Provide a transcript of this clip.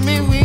giving me